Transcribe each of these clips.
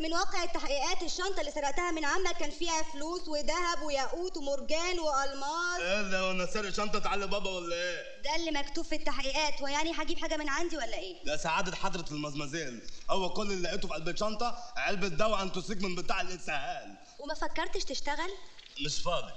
من واقع التحقيقات الشنطة اللي سرقتها من عمك كان فيها فلوس وذهب وياقوت ومرجان والماس. ايه ده، وانا سارق شنطة علي بابا ولا ايه؟ ده اللي مكتوب في التحقيقات، ويعني هجيب حاجة من عندي ولا ايه؟ ده سعادة حضرة المزمزيل، هو كل اللي لقيته في قلب الشنطة علبة دواء انتوسيج من بتاع الاسهال. وما فكرتش تشتغل؟ مش فاضي.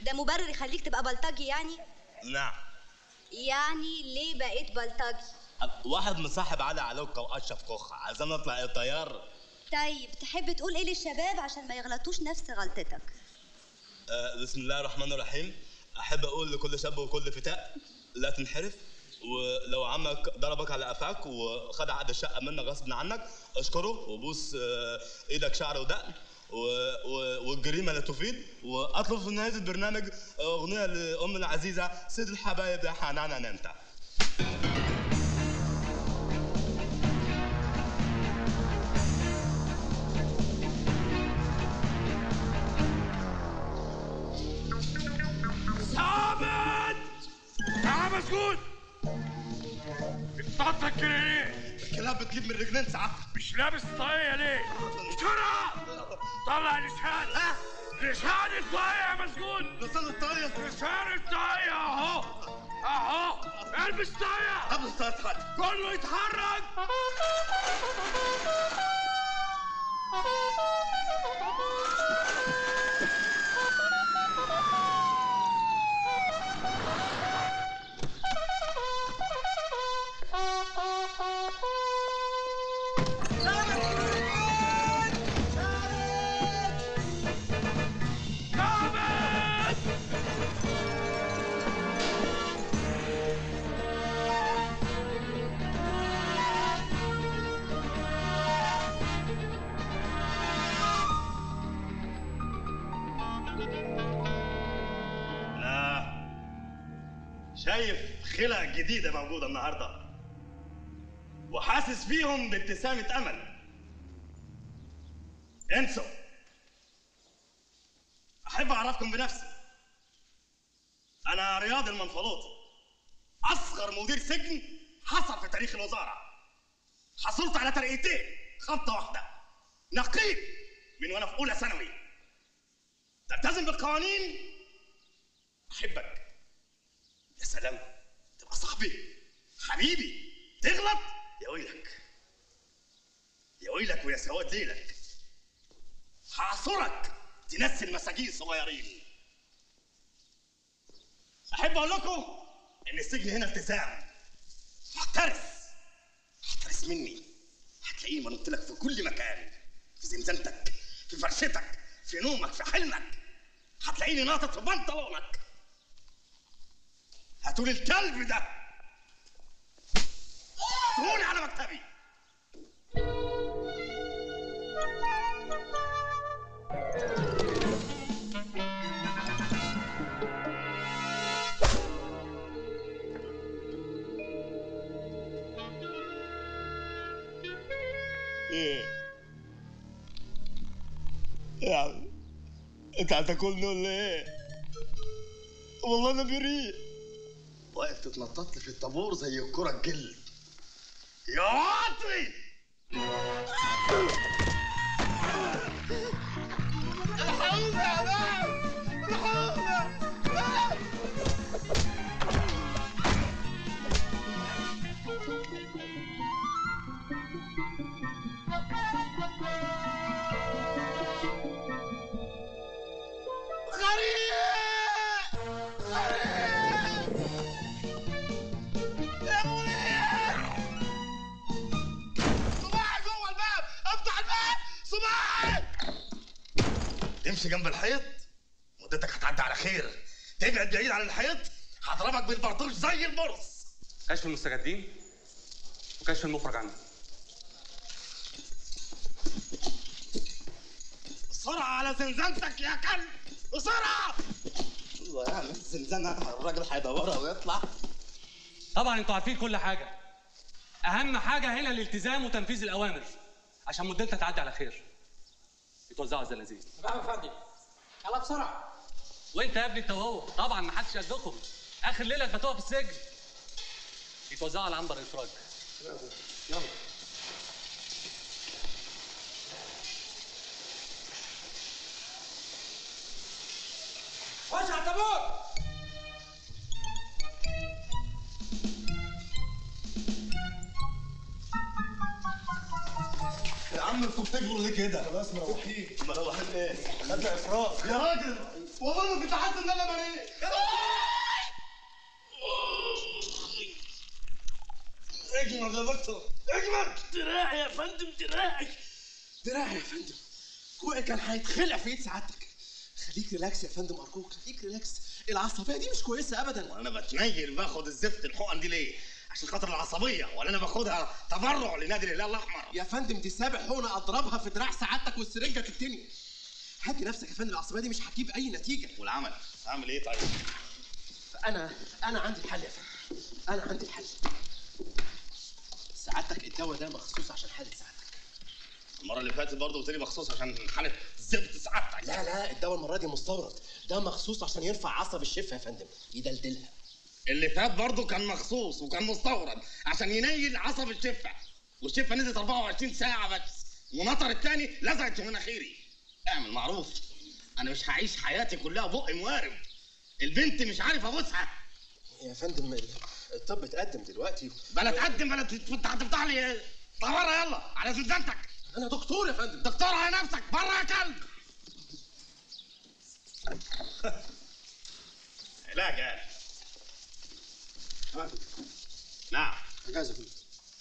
ده مبرر يخليك تبقى بلطجي يعني؟ نعم. يعني ليه بقيت بلطجي؟ واحد مصاحب علي علوكة واشرف كوخة، عايزين نطلع الطيار. طيب تحب تقول ايه للشباب عشان ما يغلطوش نفس غلطتك؟ بسم الله الرحمن الرحيم. احب اقول لكل شاب وكل فتاة لا تنحرف، ولو عمك ضربك على قفاك وخد عقد الشقه منك غصب عنك اشكره وبوس ايدك شعر ودقن، والجريمه لا تفيد. واطلب في نهايه البرنامج اغنيه لام العزيزه سيد الحبايب يا حنان انت. اسكت! بتطلع كده ليه؟ الكلاب بتجيب من رجلين ساعات. مش لابس طاقية ليه؟ بسرعة! طلع لسانك! ها؟ لسان الطاقية يا مسجون! لسان الطاقية! لسان الطاقية أهو! أهو! البس طاقية! البس طاقية اتحرك! كله يتحرك! شايف خلق جديدة موجودة النهاردة وحاسس فيهم بابتسامة أمل. انسوا، أحب أعرفكم بنفسي. أنا رياض المنفلوطي، أصغر مدير سجن حصل في تاريخ الوزارة. حصلت على ترقيتين خبطة واحدة، نقيب من وأنا في أولى ثانوي. تلتزم بالقوانين، أحبك. يا سلام، تبقى صاحبي حبيبي. تغلط يا ويلك، يا ويلك ويا سواد ليلك. هعصرك تنسي المساجين صغيرين. احب اقول لكم ان السجن هنا التزام. احترس مني، هتلاقيني مرمت لك في كل مكان، في زنزانتك، في فرشتك، في نومك، في حلمك. هتلاقيني ناطط في بنطلونك. هاتولي الكلب ده، هاتولي على مكتبي. ايه يعني انت هتاكلني ولا ايه؟ والله انا بريء. واقف تتنطط لي في الطابور زي الكرة الجلد يا واطي. الحقوني يا باب، الحقوني. تمشي جنب الحيط مدتك هتعدي على خير، تبعد بعيد عن الحيط هضربك بالبرطوش زي البرص. كشف المستجدين وكشف المخرج عندي. بسرعة على زنزانتك يا كلب، بسرعة. والله يعني الزنزانة الراجل هيدورها ويطلع. طبعا انتوا عارفين كل حاجة، أهم حاجة هنا الالتزام وتنفيذ الأوامر عشان مدتها تعدي على خير. يتوزعوا الزلازل. طب يا فندم يلا بسرعه. وانت يا ابني انت وهو، طبعا ما حدش قدكم. اخر ليله هتقف في السجن. يتوزعوا على عنبر الافراج. يلا. النور. يا عم انتوا بتجروا ليه كده؟ خلاص مروحين. مروحين ايه؟ ده افراط يا راجل. والله ما كنت حاسس ان انا مريض. اجمد يا دكتور، اجمد. دراعي يا فندم، دراعي دراعي يا فندم. كوعي كان هيتخلع في ايد سعادتك. خليك ريلاكس يا فندم ارجوك، خليك ريلاكس. العصبيه دي مش كويسه ابدا. وانا بتنيل باخد الزفت الحقن دي ليه؟ عشان خاطر العصبيه، ولا انا باخدها تبرع لنادي الهلال الاحمر؟ يا فندم دي سابع حقنه اضربها في دراع سعادتك والسرنجه تتني. هدي نفسك يا فندم، العصبيه دي مش هتجيب اي نتيجه. والعمل اعمل ايه طيب؟ انا عندي الحل يا فندم، انا عندي الحل. سعادتك الدواء ده مخصوص عشان حاله سعادتك. المره اللي فاتت برضه قلت لي مخصوص عشان حاله زبط سعادتك. لا الدواء المره دي مستورد، ده مخصوص عشان يرفع عصب الشفه يا فندم، يدلدلها. اللي فات برضه كان مخصوص وكان مستورد عشان ينيل عصب الشفه، والشفه نزلت 24 ساعه بس، ونطر الثاني لزقت في مناخيري. اعمل معروف، انا مش هعيش حياتي كلها بق موارب. البنت مش عارف ابوسها. يا فندم الطب اتقدم دلوقتي. بلا تقدم بلا تفتح لي طوارئ. يلا على زنزانتك. انا دكتور يا فندم. دكتور على نفسك، بره يا كلب. علاج يعني. نعم. اجازه يا فندم.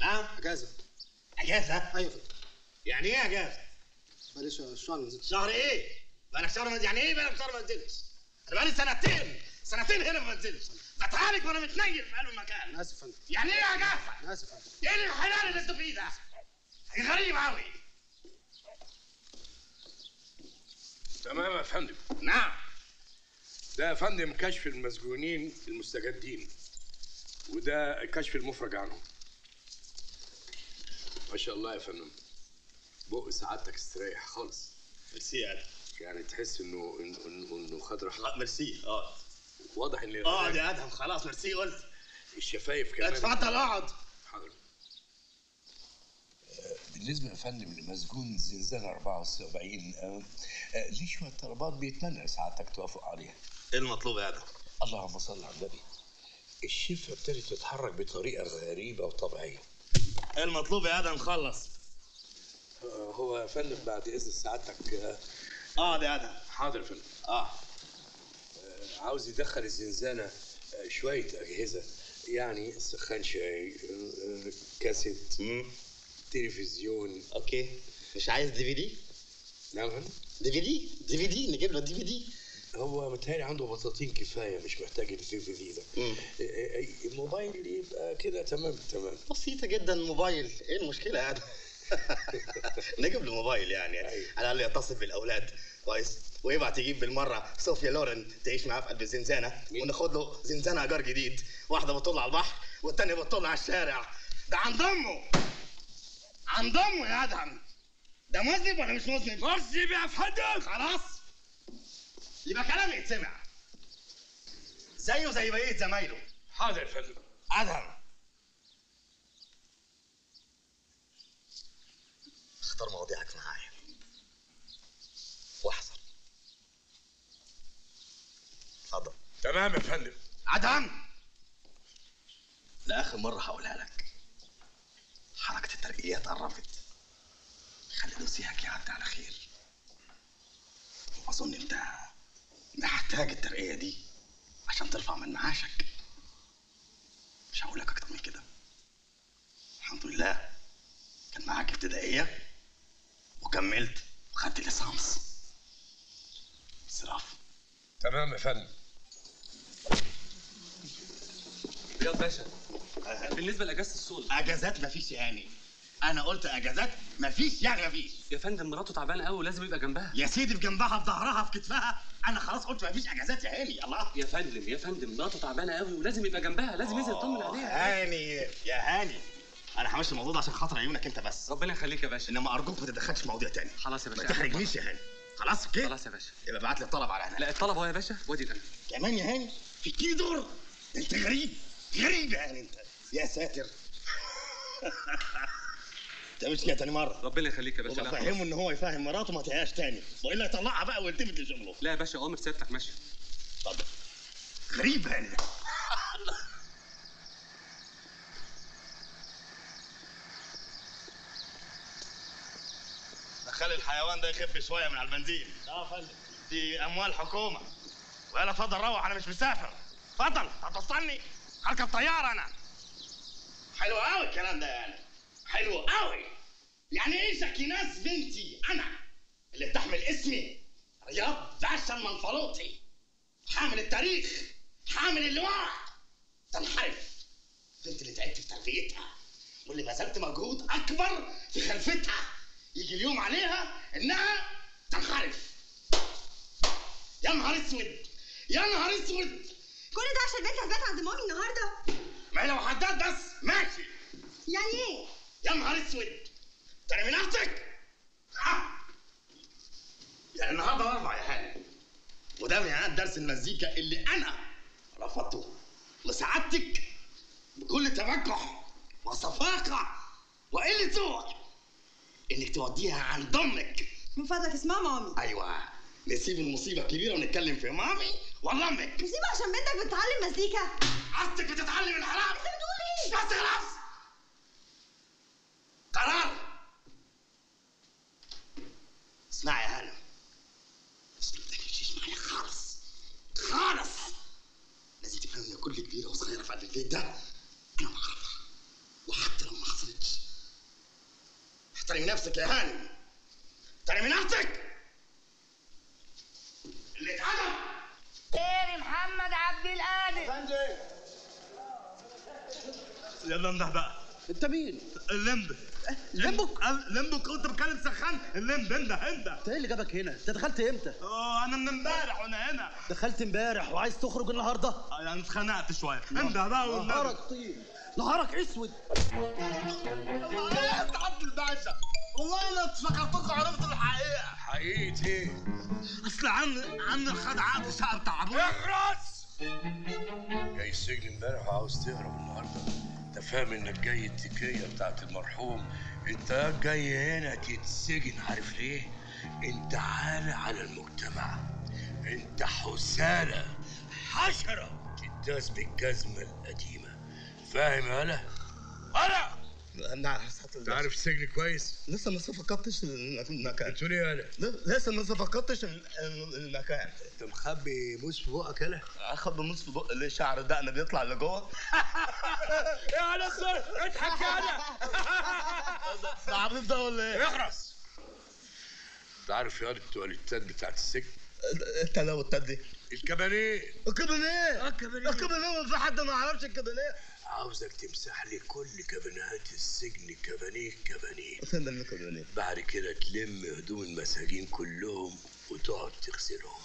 نعم؟ اجازه. اجازه؟ ايوه يا فندم. يعني ايه اجازه؟ بقالي شهر ما نزلتش. شهر ايه؟ بقالك شهر ما نزلتش. يعني ايه بقالك شهر ما نزلتش؟ انا بقالي سنتين هنا ما نزلتش. بتعالج وانا متنيل في قلب المكان. انا اسف يا فندم. يعني ايه يا جافه؟ انا اسف يا فندم. ايه الحلال اللي انتوا فيه ده؟ غريب قوي. تمام يا فندم. نعم. ده يا فندم كشف المسجونين المستجدين، وده الكشف المفرج عنهم. ما شاء الله يا فندم. بق سعادتك استريح خالص. ميرسي يعني تحس انه خد راحته. ميرسي. واضح ان اقعد يا ادهم. خلاص ميرسي. قلت الشفايف كمان. اتفضل اقعد حاضر. بالنسبه يا فندم لمسجون زلزال 74 ليه شويه طلبات بيتمنى ساعتك توافق عليها. ايه المطلوب يا ادهم؟ اللهم صل على النبي. الشفه ابتدت تتحرك بطريقه غريبه وطبيعيه. ايه المطلوب يا ادهم؟ خلص. هو يا فندم بعد اذن ساعتك. يا ادهم. حاضر يا فندم. عاوز يدخل الزنزانه شويه اجهزه، يعني سخان شاي، كاسيت، تلفزيون. اوكي. مش عايز دي في دي؟ نعم. دي في دي نجيب له دي في دي. هو متهيألي عنده بطاطين كفايه، مش محتاج الدي في دي ده. الموبايل يبقى كده تمام. بسيطه جدا الموبايل، ايه المشكله يعني؟ نجيب له موبايل يعني على الاقل يتصل بالاولاد كويس، ويبعت يجيب بالمره صوفيا لورن تعيش معاه في قلب الزنزانه، وناخد له زنزانه ايجار جديد، واحده بتطل على البحر والثانيه بتطل على الشارع. ده عن ضمه يا ادهم. ده مذنب ولا مش مذنب؟ مذنب يا فندم. خلاص يبقى كلامي يتسمع زيه زي بقيه زمايله. حاضر يا فندم. ادهم اختار مواضيعك معايا واحذر. اتفضل. تمام يا فندم. ادهم لاخر مره هقولها لك، حركه الترقيات قربت، خلي نسيئك يعدي على خير. واظن انت محتاج الترقيه دي عشان ترفع من معاشك. مش هقول لك اكتر من كده. الحمد لله كان معاك ابتدائيه وكملت وخدت ليسانس. صراف. تمام يا فندم. رياض باشا، بالنسبه لاجازه الصول. اجازات مفيش يعني. انا قلت اجازات مفيش يعني مفيش. يا فندم مراته تعبانه قوي ولازم يبقى جنبها. يا سيدي في جنبها، في ظهرها، في كتفها. انا خلاص قلت مفيش اجازات يا هاني. الله. يا فندم مراته تعبانه قوي ولازم يبقى جنبها، لازم ينزل يطمن عليها. هاني يا هاني، انا همشي الموضوع ده عشان خاطر عيونك انت بس. ربنا يخليك يا باشا. انما ارجوك ما تتدخلش في مواضيع تاني. خلاص يا باشا. ما تخرجنيش يا هاني. خلاص كده. خلاص يا باشا. يبقى ابعت لي الطلب على هناك. لا الطلب اهو يا باشا. وادي الأكل كمان يا هاني. في كيلو دور. انت غريب يا هاني انت. يا ساتر. انت مش كده تاني مره. ربنا يخليك يا باشا. وبفهمه ان هو يفهم مراته ما تهياش تاني، والا يطلعها بقى ويلتفت لشغله. لا يا باشا، امر سيادتك ماشيه. اتفضل. غريبة أنا. دخل الحيوان ده يخف شوية من على البنزين. اه يا فندم. دي أموال حكومة. ويلا اتفضل روح، أنا مش مسافر. اتفضل هتوصلني، هركب طيارة أنا. حلو قوي الكلام ده يعني. حلو قوي. يعني إيه شكيناس بنتي أنا اللي بتحمل اسمي رياض باشا المنفلوطي، حامل التاريخ، حامل اللواء، تنحرف البنت اللي تعبت في تربيتها واللي بذلت مجهود أكبر في خلفتها، يجي اليوم عليها إنها تنحرف. يا نهار أسود، يا نهار أسود. كل ده عشان بنتي هتبات عند مامي النهارده؟ ما هي لو حداد بس ماشي. يعني إيه؟ يا نهار أسود، ترمي نفسك؟ ها؟ يعني النهارده 4 يا هاني، وده ميعاد درس المزيكا اللي انا رفضته لسعادتك بكل تبجح وصفاقه وقله ذوق، انك توديها عند امك. من فضلك اسمها مامي. ايوه، نسيب المصيبه الكبيره ونتكلم في مامي ولا امك. نسيبها عشان بنتك بتتعلم مزيكا؟ عاستك بتتعلم الحرام. انت بتقول ايه؟ بس خلاص، قرار. اسمعي يا هانم، خالص لازم تفهم ان كل كبيره وصغيره في قلب البيت ده انا بعرفها، وحتى لو ما حصلتش. احترمي نفسك يا هانم، احترمي نفسك. اللي اتعدم خير محمد عبد القادر. يا فندم يلا امدح بقى. انت مين؟ اللمبك. لمبك؟ لمبك وانت بتكلم سخان. اللمب امدح. انت ايه اللي جابك هنا؟ انت دخلت امتى؟ انا من امبارح وانا هنا. دخلت امبارح وعايز تخرج النهارده؟ يعني اتخنقت شويه. امدح بقى والنبي. نهارك طين، نهارك اسود. والله يا عبد الباشا، والله انا افتكرتكم عرفتوا الحقيقه. حقيقه ايه؟ اصل عم الخدعات وشقه بتاع اخرس جاي السجن امبارح وعاوز تهرب النهارده. انت فاهم انك جاي التكيه بتاعت المرحوم، انت جاي هنا تتسجن. عارف ليه؟ انت عالة على المجتمع، انت حسالة، حشرة تداس بالجزمة القديمة، فاهم يا هلا؟ انا عارف ساعة الجزمة. عارف السجن كويس؟ لسه ما صفقتش المكان. بتقول ايه يا هلا؟ لسه ما صفقتش المكان. انت مخبي موس في بقك هلا؟ اخبي موس في بقي ليه؟ شعر دقني بيطلع لجوه. يا نصر اضحك انا. ده عبيط ده ولا ايه؟ احرص. انت عارف يا التواليتات بتاعت السجن؟ التلوتات دي؟ الكبانيه. الكبانيه؟ الكبانيه. الكبانيه في حد ما يعرفش الكبانيه؟ عاوزك تمسح لي كل كابانيهات السجن، كابانيه كابانيه. فندم كابانيه. بعد كده تلم هدوم المساجين كلهم وتقعد تغسلهم.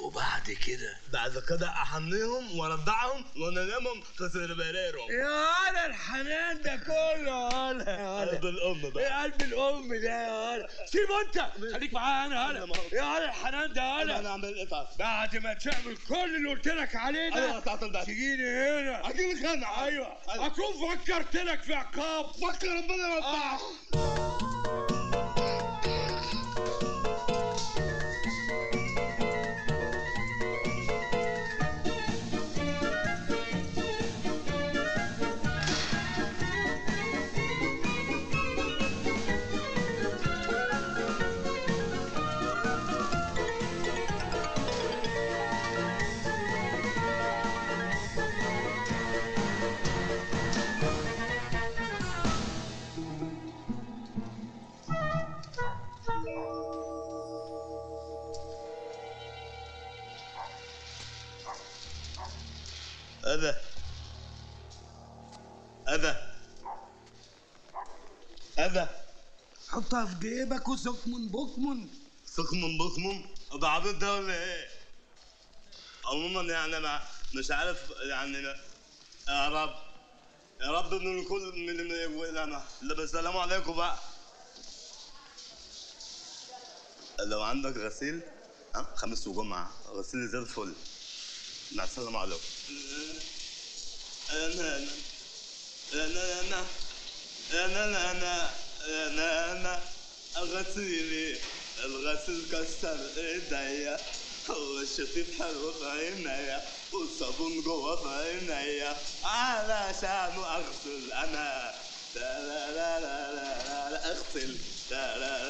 وبعد كده احميهم وارضعهم وانامهم في سربيرهم. يا هلا الحنان ده كله يا هلا. يا هلا قلب الام ده. يا قلب الام ده يا هلا. سيبه انت، خليك معايا انا. هلا يا هلا الحنان ده يا هلا. انا هعمل ايه طيب؟ بعد ما تعمل كل اللي قلت لك عليه ده تجيني هنا اجيب الخنعه. ايوه، اكون فكرت لك في عقاب. فكر ربنا يوفقك. أذى حطها في جيبك وسكمن بكمن. سكمن بكمن؟ ده عبيط ده ولا إيه؟ عموما يعني أنا مش عارف يعني. يا رب يا رب إن الكل من يقولنا. السلام عليكم بقى. لو عندك غسيل خميس وجمعة غسيل زي الفل. مع السلامة عليكم. أنا غسيلي الغسيل كسر إيديا. هو الشفيف حلو في عينيا والصابون جوا في عينيا علشان اغسل انا لا لا لا لا لا اغسل لا لا